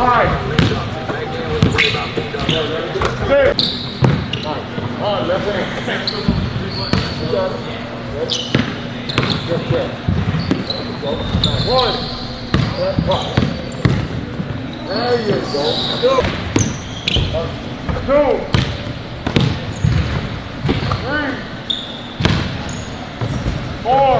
5, 5, left hand, 1, 2, 3, 4.